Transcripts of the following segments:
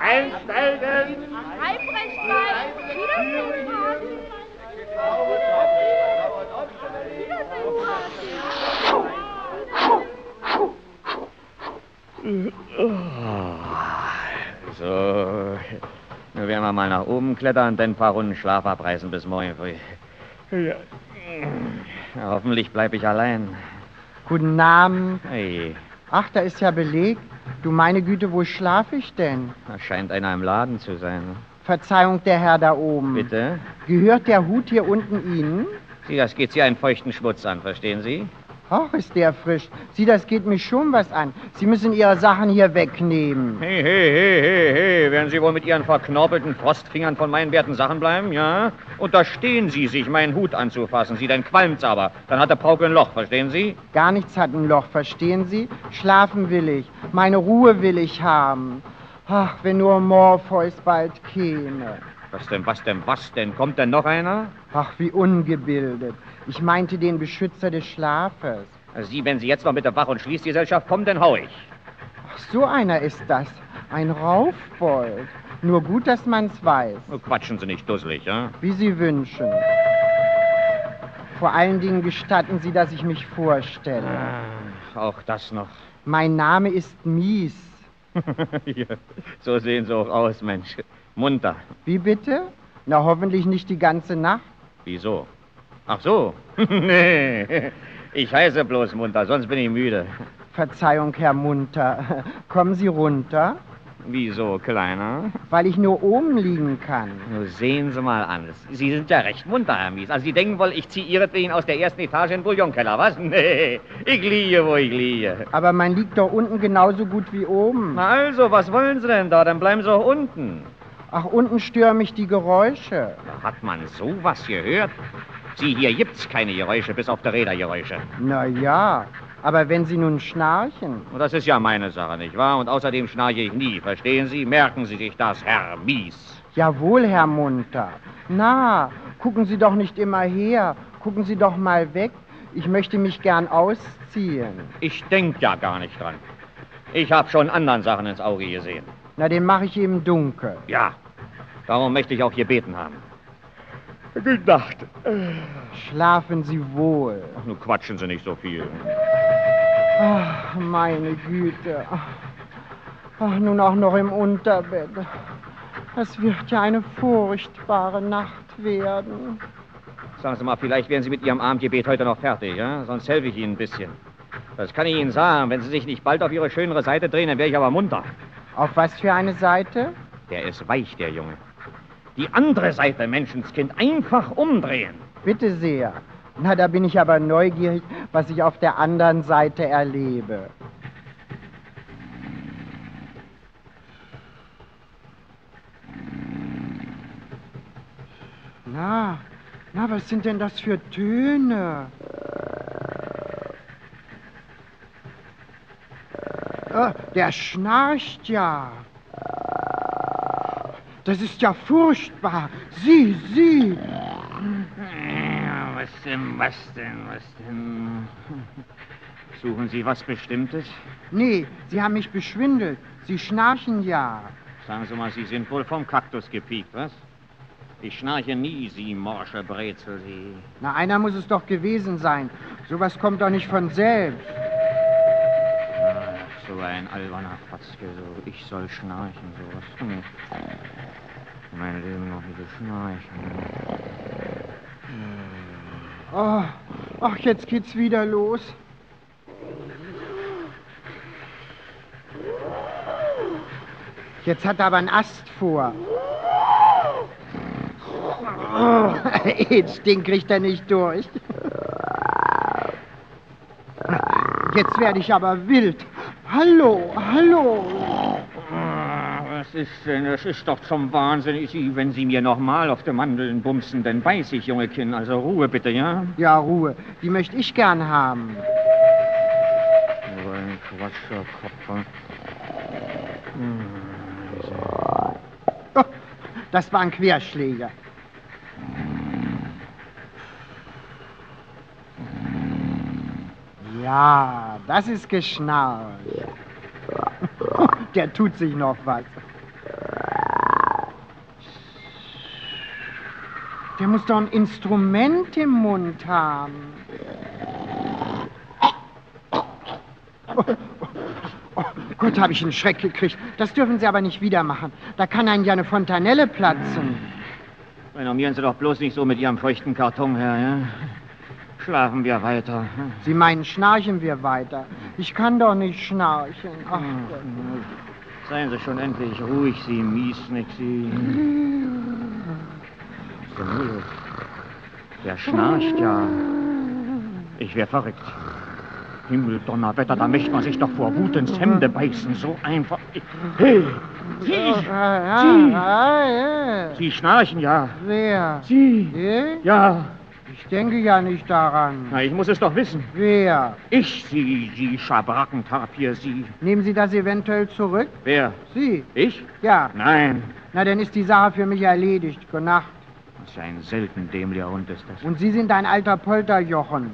Einsteigen! Albrecht bleiben! Wiedersehen, Party! Wiedersehen, Party! So, nun werden wir mal nach oben klettern, dann ein paar Runden Schlaf abreißen bis morgen früh. Ja. Hoffentlich bleibe ich allein. Guten Abend. Hey. Ach, da ist ja belegt. Du meine Güte, wo schlafe ich denn? Da scheint einer im Laden zu sein. Verzeihung, der Herr da oben. Bitte? Gehört der Hut hier unten Ihnen? Sie, das geht Sie einen feuchten Schmutz an, verstehen Sie? Och, ist der frisch. Sie, das geht mich schon was an. Sie müssen Ihre Sachen hier wegnehmen. Hey, hey, hey, hey, hey. Werden Sie wohl mit Ihren verknorpelten Frostfingern von meinen werten Sachen bleiben, ja? Unterstehen Sie sich, meinen Hut anzufassen. Sie, dann qualmt's aber. Dann hat der Pauke ein Loch, verstehen Sie? Gar nichts hat ein Loch, verstehen Sie? Schlafen will ich. Meine Ruhe will ich haben. Ach, wenn nur Morpheus bald käme. Was denn, was denn, was denn? Kommt denn noch einer? Ach, wie ungebildet. Ich meinte den Beschützer des Schlafes. Sie, wenn Sie jetzt noch mit der Wach- und Schließgesellschaft kommen, dann hau ich. Ach, so einer ist das. Ein Raufbold. Nur gut, dass man's weiß. Quatschen Sie nicht dusselig, ja? Wie Sie wünschen. Vor allen Dingen gestatten Sie, dass ich mich vorstelle. Ach, auch das noch. Mein Name ist Mies. Ja, so sehen Sie auch aus, Mensch. Munter. Wie bitte? Na, hoffentlich nicht die ganze Nacht. Wieso? Ach so. Nee, ich heiße bloß Munter, sonst bin ich müde. Verzeihung, Herr Munter. Kommen Sie runter? Wieso, Kleiner? Weil ich nur oben liegen kann. Nur sehen Sie mal an. Sie sind ja recht munter, Herr Mies. Also Sie denken wohl, ich ziehe Ihretwegen aus der ersten Etage in den Bouillonkeller, was? Nee, ich liege, wo ich liege. Aber man liegt doch unten genauso gut wie oben. Na also, was wollen Sie denn da? Dann bleiben Sie doch unten. Ach, unten stören mich die Geräusche. Hat man sowas gehört? Sie, hier gibt's keine Geräusche, bis auf die Rädergeräusche. Na ja, aber wenn Sie nun schnarchen... Das ist ja meine Sache, nicht wahr? Und außerdem schnarche ich nie, verstehen Sie? Merken Sie sich das, Herr Mies. Jawohl, Herr Munter. Na, gucken Sie doch nicht immer her. Gucken Sie doch mal weg. Ich möchte mich gern ausziehen. Ich denk ja gar nicht dran. Ich hab schon anderen Sachen ins Auge gesehen. Na, den mache ich eben dunkel. Ja, darum möchte ich auch hier beten haben. Gute Nacht. Schlafen Sie wohl. Ach, nun quatschen Sie nicht so viel. Ach, meine Güte. Ach, nun auch noch im Unterbett. Das wird ja eine furchtbare Nacht werden. Sagen Sie mal, vielleicht werden Sie mit Ihrem Abendgebet heute noch fertig, ja? Sonst helfe ich Ihnen ein bisschen. Das kann ich Ihnen sagen. Wenn Sie sich nicht bald auf Ihre schönere Seite drehen, dann wäre ich aber munter. Auf was für eine Seite? Der ist weich, der Junge. Die andere Seite, Menschenskind, einfach umdrehen. Bitte sehr. Na, da bin ich aber neugierig, was ich auf der anderen Seite erlebe. Na, was sind denn das für Töne? Der schnarcht ja. Das ist ja furchtbar. Sieh. Was denn? Suchen Sie was Bestimmtes? Nee, Sie haben mich beschwindelt. Sie schnarchen ja. Sagen Sie mal, Sie sind wohl vom Kaktus gepiekt, was? Ich schnarche nie, Sie morsche Brezel, Sie. Na, einer muss es doch gewesen sein. Sowas kommt doch nicht von selbst. So ein alberner Fatzke, so ich soll schnarchen, sowas. Mein Leben noch wieder schnarchen. Ach, jetzt geht's wieder los. Jetzt hat er aber einen Ast vor. Den kriegt er nicht durch. Jetzt werde ich aber wild. Hallo. Was ist denn? Das ist doch zum Wahnsinn. Sie, wenn Sie mir nochmal auf die Mandeln bumsen, dann weiß ich, junge Kind. Also Ruhe bitte, ja? Ja, Ruhe. Die möchte ich gern haben. So ein Quatscherkopf. Oh, das war ein Querschläger. Ja, das ist Geschnarch. der tut sich noch was. Der muss doch ein Instrument im Mund haben. Gott, habe ich einen Schreck gekriegt. Das dürfen Sie aber nicht wieder machen. Da kann einem ja eine Fontanelle platzen. Renommieren Sie doch bloß nicht so mit Ihrem feuchten Karton her, ja? Schlafen wir weiter. Sie meinen, schnarchen wir weiter. Ich kann doch nicht schnarchen. Ach, seien Sie schon endlich ruhig, Sie Miesnixi. Der schnarcht ja. Ich wäre verrückt. Himmel, Donnerwetter, da möchte man sich doch vor Wut ins Hemde beißen, so einfach. Hey, Sie schnarchen ja. Wer? Sie? Ja. Ich denke ja nicht daran. Na, ich muss es doch wissen. Wer? Ich, Sie Schabrackentapier, Sie. Nehmen Sie das eventuell zurück? Wer? Sie. Ich? Ja. Nein. Na, dann ist die Sache für mich erledigt. Gute Nacht. Was für ein selten dämlicher Hund ist das. Und Sie sind ein alter Polterjochen.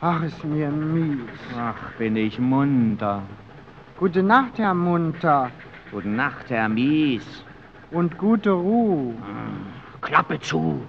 Ach, ist mir mies. Ach, bin ich munter. Gute Nacht, Herr Munter. Gute Nacht, Herr Mies. Und gute Ruhe. Klappe zu.